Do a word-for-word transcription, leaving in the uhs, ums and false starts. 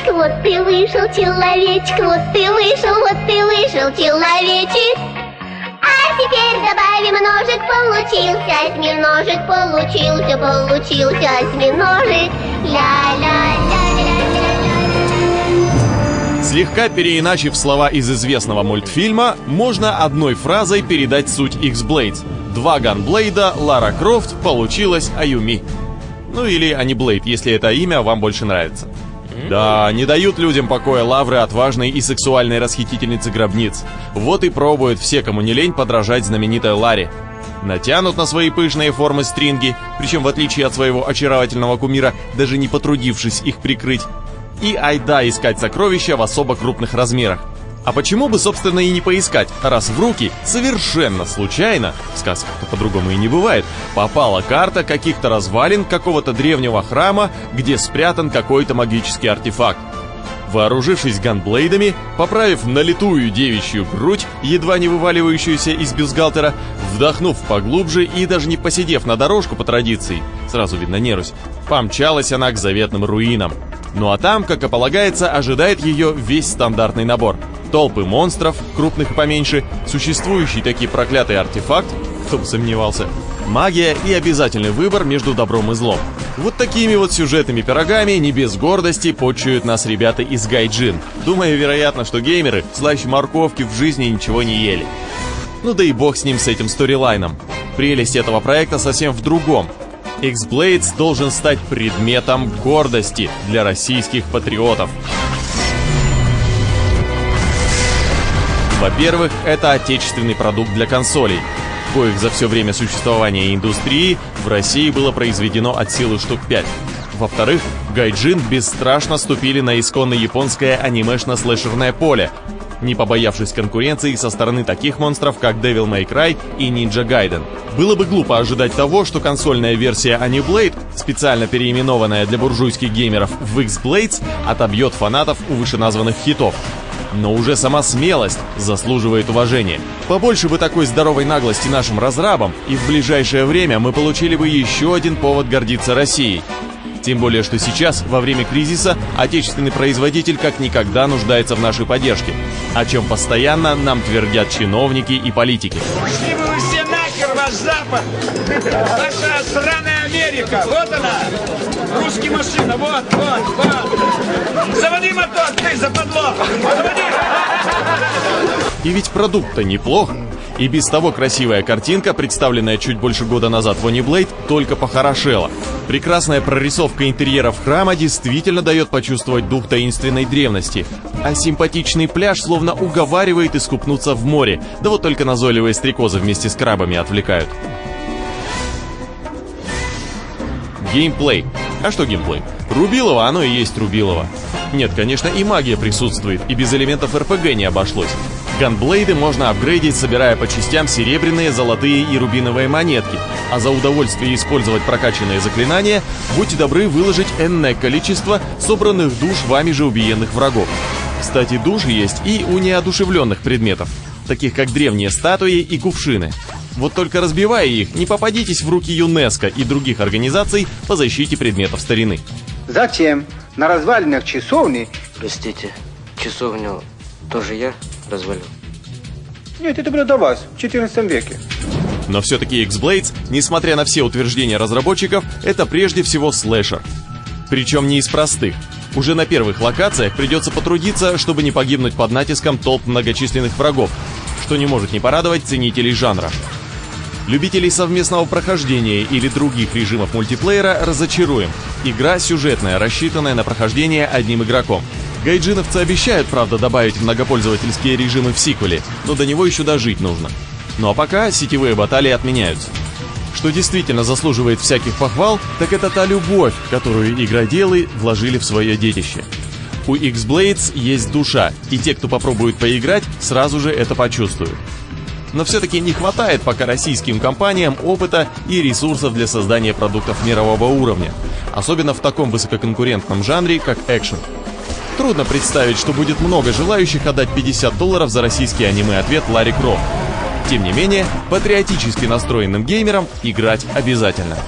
Человечек, вот ты вышел, человечек, вот ты вышел, вот ты вышел, человечек. А теперь добавим ножик, получился осьминожек, получился, получился осьминожек. Ля-ля-ля-ля-ля-ля-ля. Слегка переиначив слова из известного мультфильма, можно одной фразой передать суть X-Blades. Два ганблейда, Лара Крофт, получилась Ayumi. Ну или Ани Блейд, если это имя вам больше нравится. Да, не дают людям покоя лавры отважной и сексуальной расхитительницы гробниц. Вот и пробуют все, кому не лень, подражать знаменитой Ларе. Натянут на свои пышные формы стринги, причем в отличие от своего очаровательного кумира, даже не потрудившись их прикрыть. И айда искать сокровища в особо крупных размерах. А почему бы, собственно, и не поискать, раз в руки совершенно случайно, в сказках-то по-другому и не бывает, попала карта каких-то развалин какого-то древнего храма, где спрятан какой-то магический артефакт. Вооружившись ганблейдами, поправив налитую девичью грудь, едва не вываливающуюся из бюстгальтера, вдохнув поглубже и даже не посидев на дорожку по традиции, сразу видно нервность, помчалась она к заветным руинам. Ну а там, как и полагается, ожидает ее весь стандартный набор. Толпы монстров, крупных и поменьше, существующий таки проклятый артефакт, кто бы сомневался, магия и обязательный выбор между добром и злом. Вот такими вот сюжетными пирогами не без гордости почуют нас ребята из Gaijin, думая, вероятно, что геймеры слаще морковки в жизни ничего не ели. Ну да и бог с ним, с этим сторилайном. Прелесть этого проекта совсем в другом. X-Blades должен стать предметом гордости для российских патриотов. Во-первых, это отечественный продукт для консолей, коих за все время существования индустрии в России было произведено от силы штук пять. Во-вторых, Gaijin бесстрашно ступили на исконно японское анимешно-слэшерное поле, не побоявшись конкуренции со стороны таких монстров, как Devil May Cry и Ninja Gaiden. Было бы глупо ожидать того, что консольная версия Ani Blade, специально переименованная для буржуйских геймеров в X-Blades, отобьет фанатов у вышеназванных хитов. Но уже сама смелость заслуживает уважения. Побольше бы такой здоровой наглости нашим разрабам, и в ближайшее время мы получили бы еще один повод гордиться Россией. Тем более, что сейчас, во время кризиса, отечественный производитель как никогда нуждается в нашей поддержке, о чем постоянно нам твердят чиновники и политики. Пошли бы вы все нахер, ваш Запад! Ваша сраная Америка! Вот она! Русский машина! Вот, вот, вот! Заводи мотор, ты западло! Заводи! И ведь продукт-то неплох. И без того красивая картинка, представленная чуть больше года назад в Oniblade, только похорошела. Прекрасная прорисовка интерьеров храма действительно дает почувствовать дух таинственной древности. А симпатичный пляж словно уговаривает искупнуться в море. Да вот только назойливые стрекозы вместе с крабами отвлекают. Геймплей. А что геймплей? Рубилово оно и есть рубилово. Нет, конечно, и магия присутствует, и без элементов эр пэ гэ не обошлось. Ганблейды можно апгрейдить, собирая по частям серебряные, золотые и рубиновые монетки, а за удовольствие использовать прокачанные заклинания, будьте добры выложить энное количество собранных душ вами же убиенных врагов. Кстати, души есть и у неодушевленных предметов, таких как древние статуи и кувшины. Вот только разбивая их, не попадитесь в руки ЮНЕСКО и других организаций по защите предметов старины. Затем на развалинах часовни... Простите, часовню тоже я... развалил. Нет, это было до вас, в четырнадцатом веке. Но все-таки X-Blades, несмотря на все утверждения разработчиков, это прежде всего слэшер. Причем не из простых. Уже на первых локациях придется потрудиться, чтобы не погибнуть под натиском толп многочисленных врагов, что не может не порадовать ценителей жанра. Любителей совместного прохождения или других режимов мультиплеера разочаруем. Игра сюжетная, рассчитанная на прохождение одним игроком. Гайджиновцы обещают, правда, добавить многопользовательские режимы в сиквеле, но до него еще дожить нужно. Ну а пока сетевые баталии отменяются. Что действительно заслуживает всяких похвал, так это та любовь, которую игроделы вложили в свое детище. У X-Blades есть душа, и те, кто попробует поиграть, сразу же это почувствуют. Но все-таки не хватает пока российским компаниям опыта и ресурсов для создания продуктов мирового уровня, особенно в таком высококонкурентном жанре, как экшен. Трудно представить, что будет много желающих отдать пятьдесят долларов за российский аниме-ответ Ларе Крофт. Тем не менее, патриотически настроенным геймерам играть обязательно.